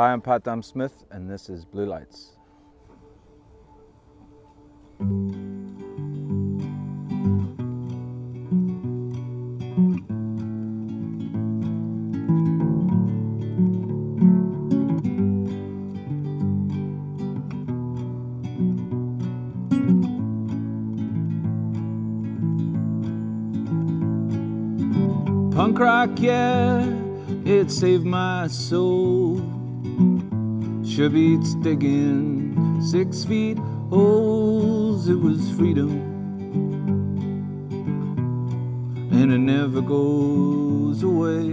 Hi, I'm Pat Dam Smyth, and this is Blue Lights. Punk rock, yeah, it saved my soul. Sure beats digging 6 feet holes. It was freedom, and it never goes away.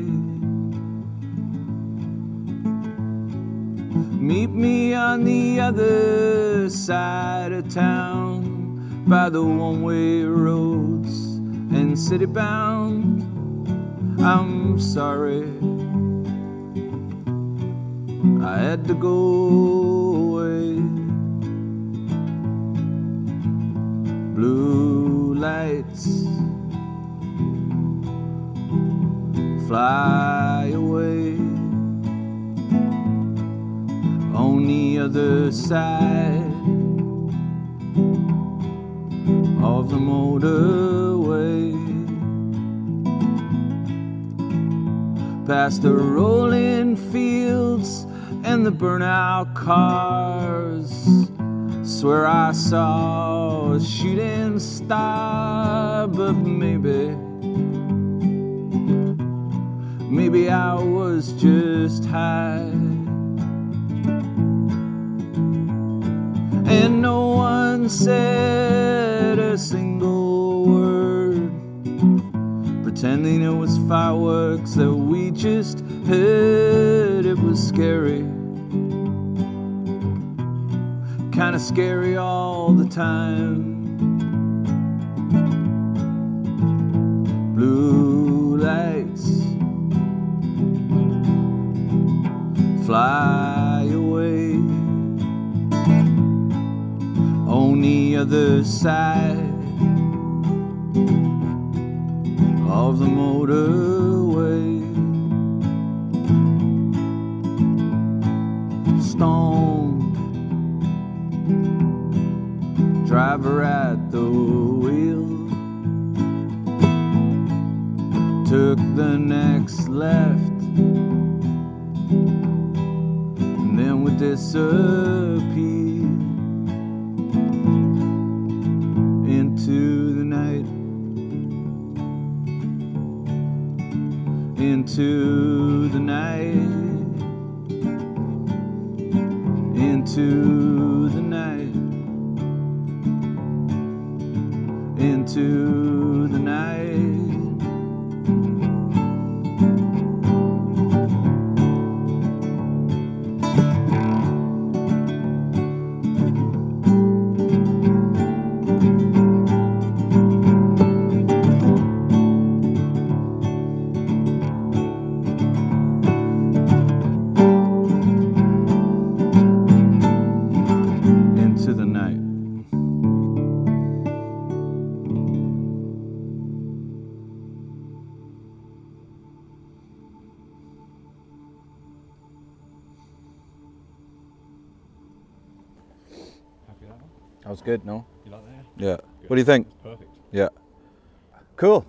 Meet me on the other side of town, by the one-way roads and city-bound. I'm sorry I had to go away. Blue lights fly away. On the other side of the motorway, past the rolling fields and the burnout cars, swear I saw a shooting star. But maybe I was just high, and no one said a single word, pretending it was fireworks that we just heard. It was scary, kind of scary all the time. Blue lights fly away. On the other side of the motorway, stoned driver at the wheel took the next left, and then we disappeared into the night, into the night, into the night, into the night. That was good, no? You like that? Yeah. Good. What do you think? Perfect. Yeah. Cool.